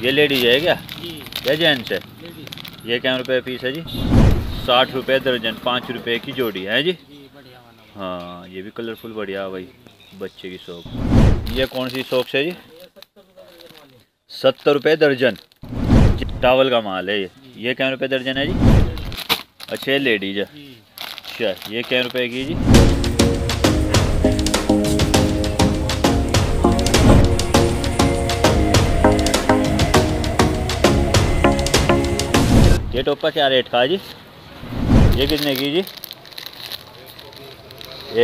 ये लेडीज है क्या? क्या जेंट्स है? ये क्या रुपये पीस है जी? 60 रुपये दर्जन, 5 रुपये की जोड़ी है जी। हाँ ये भी कलरफुल बढ़िया भाई। बच्चे की शॉप, ये कौन सी शॉप है जी? 70 रुपये दर्जन चावल का माल है ये। ये क्या रुपये दर्जन है जी? अच्छा ये लेडीज है। अच्छा ये क्या रुपये की जी? ये टोपा क्या रेट का जी? ये कितने की जी?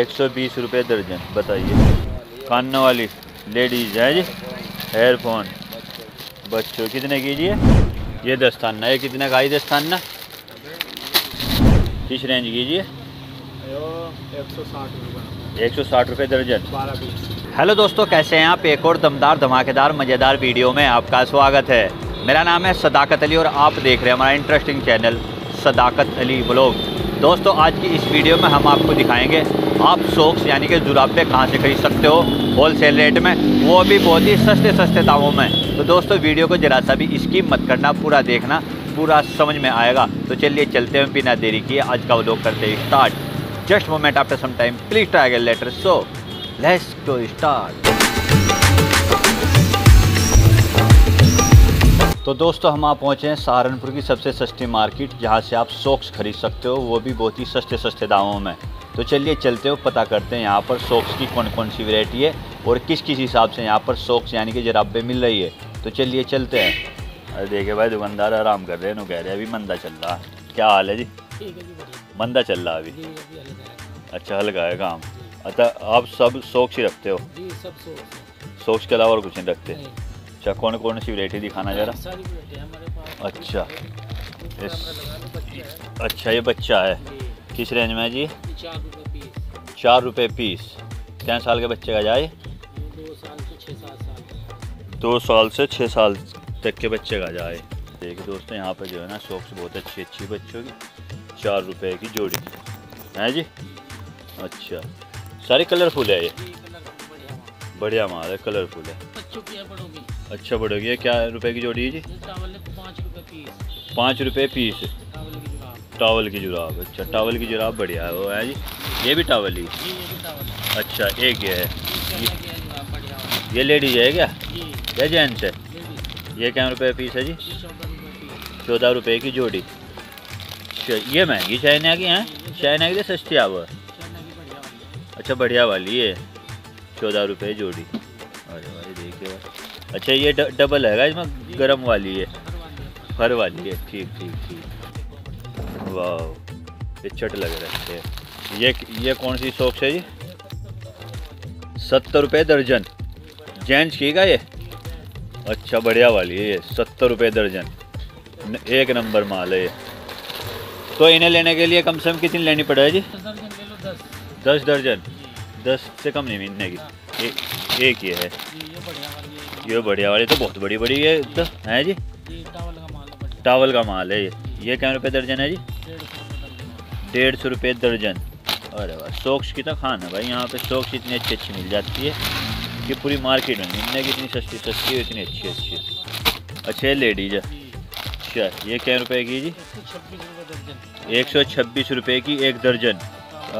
120 रुपये दर्जन। बताइए कान वाली लेडीज है जी। हेयरफोन बच्चों कितने की जी? ये दस्ताना, ये कितने का? ये दस्ताना किस रेंज की जी? 160 रुपये दर्जन। हेलो दोस्तों, कैसे हैं आप? एक और दमदार धमाकेदार मज़ेदार वीडियो में आपका स्वागत है। मेरा नाम है सदाकत अली और आप देख रहे हैं हमारा interesting channel Sadaqat Ali vlog. दोस्तों आज की इस वीडियो में हम आपको दिखाएंगे आप सॉक्स यानी कि जुराबे कहाँ से खरीद सकते हो होलसेल रेट में, वो भी बहुत ही सस्ते दामों में। तो दोस्तों वीडियो को जरा सा भी स्किप मत करना, पूरा देखना, पूरा समझ में आएगा। तो चलिए चलते हैं, बिना देरी किए आज का व्लॉग करते हैं start. Just moment after some time, please try again later, so let's go start. तो दोस्तों हम आप पहुँचे हैं सहारनपुर की सबसे सस्ती मार्केट, जहाँ से आप सॉक्स खरीद सकते हो, वो भी बहुत ही सस्ते दामों में। तो चलिए चलते हो, पता करते हैं यहाँ पर सॉक्स की कौन कौन सी वैरायटी है और किस किस हिसाब से यहाँ पर सॉक्स यानी कि जराबे मिल रही है। तो चलिए चलते हैं। अरे देखे भाई दुकानदार आराम कर रहे हैं, कह रहे हैं अभी मंदा चल रहा है। क्या हाल है जी? मंदा चल रहा है अभी? अच्छा हल्का है काम। अतः आप सब सॉक्स ही रखते हो? सॉक्स के अलावा और कुछ नहीं रखते? अच्छा कौन कौन सी वैरायटी दिखाना जरा। अच्छा अच्छा ये बच्चा है, किस रेंज में है जी? 4 रुपये पीस। कितने साल के बच्चे का जाए? 2 साल से 6 साल तक के बच्चे का जाए। देखिए दोस्तों यहाँ पर जो है ना सॉक्स बहुत अच्छी अच्छी बच्चों की, 4 रुपये की जोड़ी है जी। अच्छा सारी कलरफुल है ये? बढ़िया माल है, कलरफुल है। अच्छा बढ़ोगी है। क्या रुपए की जोड़ी है जी? 5 रुपये पीस। टावल की जुराब? अच्छा टावल की जुराब बढ़िया है वो है जी। ये भी टावल ही? अच्छा एक ये है। ये लेडीज है क्या? ये जेंट्स है? ये क्या रुपये पीस है जी? 14 रुपये की जोड़ी। ये महंगी चाइना की है? चाइना की तो सस्ती आवा। अच्छा बढ़िया वाली है, 14 रुपये जोड़ी। अरे देखिए। अच्छा ये डबल है, इसमें गरम वाली है, फर वाली है। ठीक। वाह ये चट लग रहा है। ये कौन सी सॉक्स है जी? 70 रुपये दर्जन। जेंट्स की का ये? अच्छा बढ़िया वाली है ये, 70 रुपये दर्जन। एक नंबर माल है ये। तो इन्हें लेने के लिए कम से कम कितनी लेनी पड़ेगा जी? 10 दर्जन। 10 से कम नहीं मिलने की। एक ये है, ये बढ़िया वाली तो बहुत बड़ी बड़ी है तो है जी। टावल का माल है ये। ये क्या रुपये दर्जन है जी? 150 रुपये दर्जन। अरे वाह सॉक्स की तो खान है भाई, यहाँ पे सॉक्स इतनी अच्छी अच्छी मिल जाती है कि पूरी मार्केट में मिलने की, इतनी सस्ती है, इतनी अच्छी। अच्छा लेडीज है। अच्छा ये क्या रुपये की जी? 126 रुपये की एक दर्जन।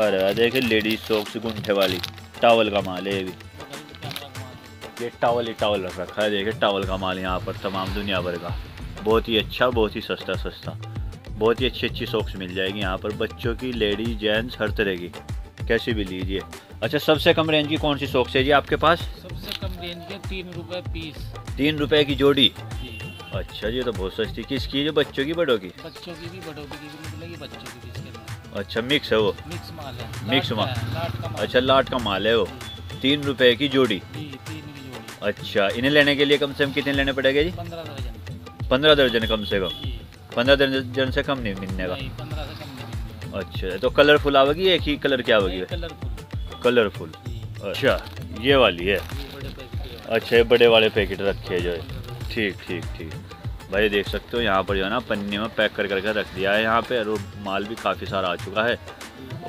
अरे देखिए लेडीज सॉक्स गुंठे वाली, टावल का माल है ये भी। ये टावल रख रखा है, देखिए टावल का माल यहाँ पर तमाम दुनिया भर का। बहुत ही अच्छा, बहुत ही सस्ता, बहुत ही अच्छी सॉक्स मिल जाएगी यहाँ पर, बच्चों की, लेडीज, जेंट्स, हर तरह की, कैसी भी लीजिए। अच्छा सबसे कम रेंज की कौन सी सॉक्स है जी आपके पास? सबसे कम रेंज की 3 रुपये पीस। 3 रुपये की जोड़ी? अच्छा जी तो बहुत सस्ती। किसकी? जो बच्चों की, बड़ों की? बच्चों की भी, बड़ों की, बच्चों की। अच्छा मिक्स है वो? मिक्स माल है। मिक्स माल। अच्छा लाट का माल है वो। 3 रुपये की जोड़ी। अच्छा इन्हें लेने के लिए कम से कम कितने लेने पड़ेगा जी? 15 दर्जन। 15 दर्जन कम से कम? 15 दर्जन से कम नहीं मिलने का। अच्छा तो कलरफुल आवेगी, एक ही कलर क्या आवेगी? कलरफुल। अच्छा ये वाली है। अच्छा ये बड़े वाले पैकेट रखे जो है। ठीक। भाई देख सकते हो यहाँ पर जो है ना पन्नी में पैक कर करके रख दिया है यहाँ पे, और माल भी काफ़ी सारा आ चुका है।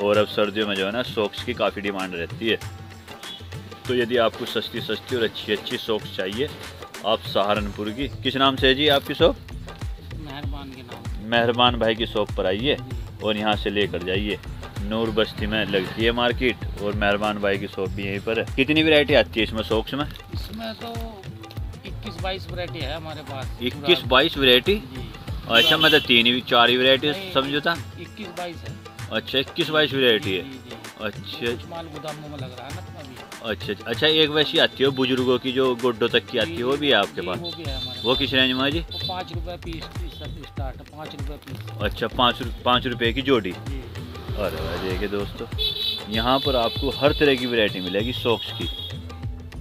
और अब सर्दियों में जो है ना सॉक्स की काफ़ी डिमांड रहती है, तो यदि आपको सस्ती और अच्छी सॉक्स चाहिए आप सहारनपुर की। किस नाम से है जी आपकी शॉप? मेहरबान के नाम, मेहरबान भाई की शॉप पर आइए और यहाँ से लेकर जाइए। नूर बस्ती में लगती है मार्केट और मेहरबान भाई की शॉप भी यहीं पर है। कितनी वैरायटी आती है इसमें सॉक्स में? इसमें तो 21-22 वैरायटी है हमारे पास। 21-22 वैरायटी? अच्छा, मतलब 3-4 वैरायटी समझो था। 21-22 है। अच्छा, 21-22 वैरायटी है। अच्छा, माल गोदामों में लग रहा है ना अभी। अच्छा अच्छा, एक वैसी आती है बुजुर्गों की जो गुड्डों तक की आती है, वो भी है आपके पास? वो किस रेंज में जी? 5 रुपये पीस स्टार्ट, 5 रुपये पीस। अच्छा, 5 रुपये की जोड़ी। और देखिए दोस्तों, यहाँ पर आपको हर तरह की वैरायटी मिलेगी सॉक्स की,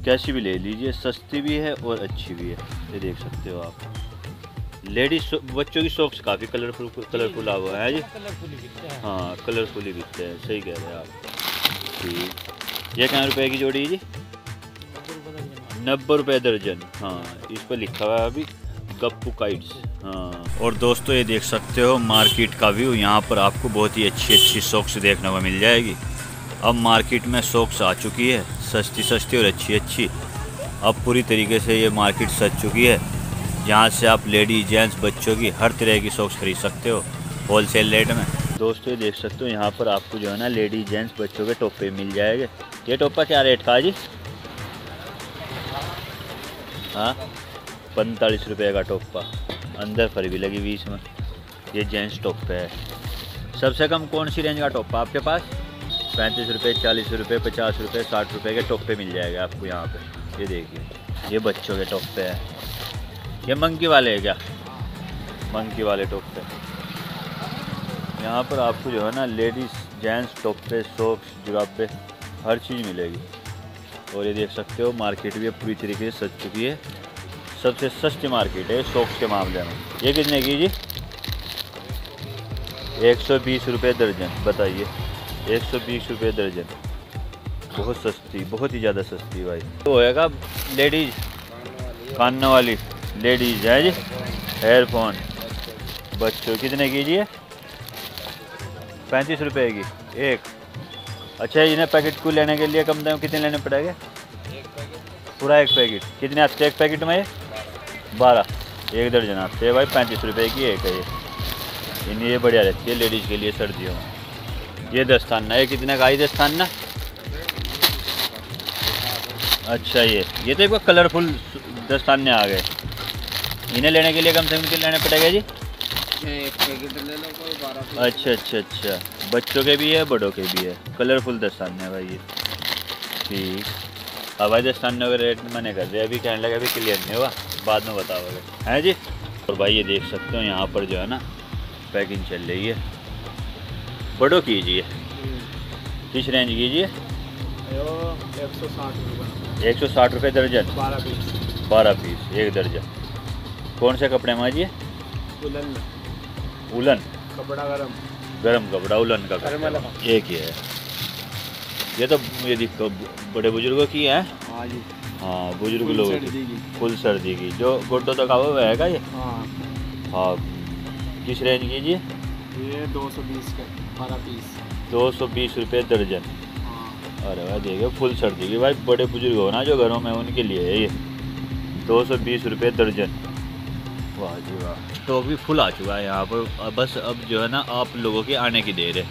कैसी भी ले लीजिए, सस्ती भी है और अच्छी भी है। ये देख सकते हो आप, लेडीज बच्चों की सॉक्स काफ़ी कलरफुल आ हुआ है जी। हाँ, कलरफुल ही बिकते हैं, सही कह रहे हैं आप। ठीक, ये क्या रुपए की जोड़ी है जी? 90 रुपये दर्जन। हाँ, इस पर लिखा हुआ है अभी गप्पू काइट्स। हाँ, और दोस्तों ये देख सकते हो मार्केट का व्यू, यहाँ पर आपको बहुत ही अच्छी सॉक्स देखने को मिल जाएगी। अब मार्केट में सॉक्स आ चुकी है, सस्ती और अच्छी। अब पूरी तरीके से ये मार्केट सज चुकी है, जहाँ से आप लेडीज जेंट्स बच्चों की हर तरह की सॉक्स खरीद सकते हो होलसेल रेट में। दोस्तों ये देख सकते हो, यहाँ पर आपको जो है ना लेडीज जेंट्स बच्चों के टोपे मिल जाएंगे। ये टोपा क्या रेट का जी? हाँ, 45 रुपये का टोपा, अंदर फर भी लगी 20 में। ये जेंट्स टॉप पे है। सबसे कम कौन सी रेंज का टॉप है आपके पास? 35 रुपये, 40 रुपये, 50 रुपये, 60 रुपये के टॉप पे मिल जाएगा आपको यहाँ पे। ये देखिए, ये बच्चों के टॉप पे है। ये मंकी वाले है क्या? मंकी वाले टॉप पे। यहाँ पर आपको जो है ना लेडीज़ जेंट्स टॉप पे, सॉक्स, जुराबे, हर चीज़ मिलेगी। और ये देख सकते हो मार्केट भी पूरी तरीके से सज चुकी है, सबसे सस्ती मार्केट है सॉक्स के मामले में। ये कितने की जी? 120 रुपये दर्जन। बताइए, 120 रुपये दर्जन, बहुत सस्ती, बहुत ही ज़्यादा सस्ती भाई। तो होएगा लेडीज कान वाली लेडीज है जी, हेयरफोन बच्चों। कितने की जी? 35 रुपये की एक। अच्छा, इन्हें पैकेट को लेने के लिए कम दाम कितने लेने पड़ेगा? पूरा एक पैकेट। कितने आते हैं एक पैकेट में? 12 एक दर्जन आते हैं भाई। 35 रुपये की एक है ये। इन्हें ये बढ़िया रहती है लेडीज़ के लिए सर्दियों में। ये दस्ताना, ये कितने का आई दस्ताना? अच्छा, ये तो एक बार कलरफुल दस्ताने आ गए। इन्हें लेने के लिए कम से कम कितने लेने पड़ेगा जी? एक पैकेट ले लो कोई 12। अच्छा, बच्चों के भी है, बड़ों के भी है, कलरफुल दस्ताने भाई ये। ठीक, हवाई दस्तानों का रेट मैंने कर दिया, अभी कहने लगा अभी क्लियर नहीं हुआ, बाद में बताओगे हैं जी। और भाई ये देख सकते हो यहाँ पर जो है ना पैकिंग चल रही है। बड़ो कीजिए, किस रेंज कीजिए? 160 रुपये दर्जन, 12 पीस एक दर्जन। कौन से कपड़े मांजिए? उलन। उलन कपड़ा, गरम कपड़ा, उलन का कपड़ा। एक ही है ये तो, ये देखो बड़े बुजुर्गों की है। हाँ जी, हाँ, बुजुर्ग लोगों की फुल सर्दी की जो गोड्डों तक आवा हुआ है ये। हाँ, किस रेंज की जी? ये 220 का 12 पीस, 220 रुपये दर्जन। अरे भाई देखिए, फुल सर्दी की भाई, बड़े बुजुर्ग हो ना जो घरों में, उनके लिए है ये 220 रुपये दर्जन। वाह जी वाह, स्टॉक भी फुल आ चुका है यहाँ पर। बस अब जो है ना आप लोगों के आने की देर है।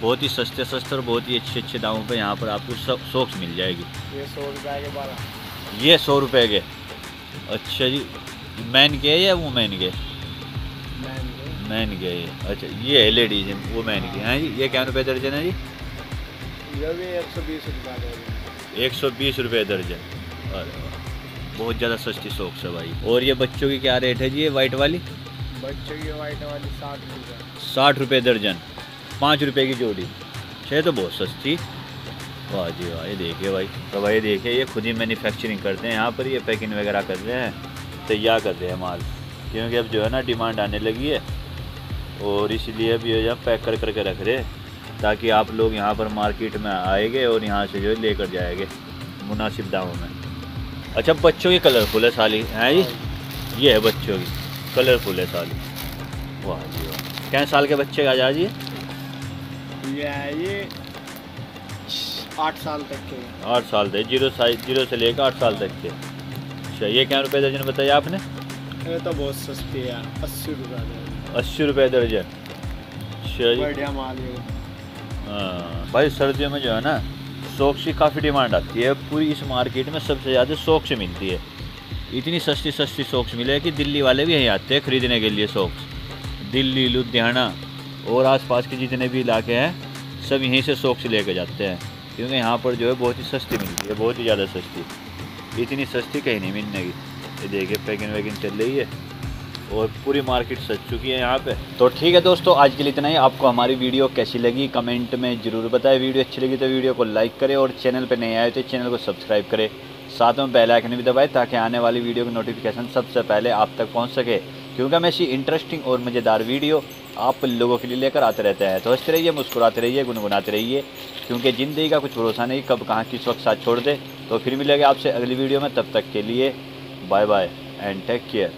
बहुत ही सस्ते और बहुत ही अच्छे दामों पे यहाँ पर आपको सब सॉक्स मिल जाएगी। ये 100 रुपये के 12। ये 100 रुपये के। अच्छा जी, मैन के या वुमेन के? मैन के। अच्छा, ये है लेडीज, वुमेन के हैं जी। ये क्या रुपये दर्जन है जी? ये भी 120 रुपये। 120 रुपये दर्जन, अरे बहुत ज़्यादा सस्ती सॉक्स है भाई। और ये बच्चों की क्या रेट है जी? ये वाइट वाली बच्चों की, वाइट वाली 60 रुपये, 60 रुपये दर्जन, 5 रुपये की जोड़ी। छः तो बहुत सस्ती। वाह जी वाह, ये देखिए भाई। तो भाई देखिए, ये खुद ही मैन्युफैक्चरिंग करते हैं यहाँ पर, ये पैकिंग वगैरह कर रहे हैं, तैयार कर रहे हैं माल, क्योंकि अब जो है ना डिमांड आने लगी है और इसलिए अब ये पैक कर करके रख रहे हैं, ताकि आप लोग यहाँ पर मार्केट में आएंगे और यहाँ से जो है लेकर जाएंगे मुनासिब दामों में। अच्छा, बच्चों की कलरफुल है साली हैं जी? ये है बच्चों की, कलरफुल है साली। वाह जी वाह, क्या साल के बच्चे का आजादी है? ये 8 साल तक के। 8 साल तक, 0 से लेकर 8 साल तक के। अच्छा, ये क्या रुपए दर्जन बताया आपने? ये तो बहुत सस्ती है, 80 रुपये दर्जन। अच्छा बढ़िया माल है। हाँ भाई, सर्दियों में जो है ना शौक की काफ़ी डिमांड आती है। पूरी इस मार्केट में सबसे ज़्यादा शौक मिलती है। इतनी सस्ती सॉक्स मिले कि दिल्ली वाले भी यहीं आते हैं ख़रीदने के लिए सॉक्स। दिल्ली, लुधियाना और आसपास के जितने भी इलाके हैं सब यहीं से सॉक्स लेके जाते हैं, क्योंकि यहाँ पर जो है बहुत ही सस्ती मिलती है, बहुत ही ज़्यादा सस्ती। इतनी सस्ती कहीं नहीं मिलने की। ये देखिए पैकिंग वैकिंग चल रही है और पूरी मार्केट सज चुकी है यहाँ पे। तो ठीक है दोस्तों, आज के लिए इतना ही। आपको हमारी वीडियो कैसी लगी कमेंट में ज़रूर बताएं। वीडियो अच्छी लगी तो वीडियो को लाइक करें और चैनल पर नए आए तो चैनल को सब्सक्राइब करें। साथ में बेल आइकन भी दबाएं ताकि आने वाली वीडियो की नोटिफिकेशन सबसे पहले आप तक पहुंच सके, क्योंकि हम ऐसी इंटरेस्टिंग और मज़ेदार वीडियो आप लोगों के लिए लेकर आते रहते हैं। तो हंसते रहिए, मुस्कुराते रहिए, गुनगुनाते रहिए, क्योंकि ज़िंदगी का कुछ भरोसा नहीं कब कहाँ किस वक्त साथ छोड़ दे। तो फिर मिलेंगे आपसे अगली वीडियो में, तब तक के लिए bye bye and take care.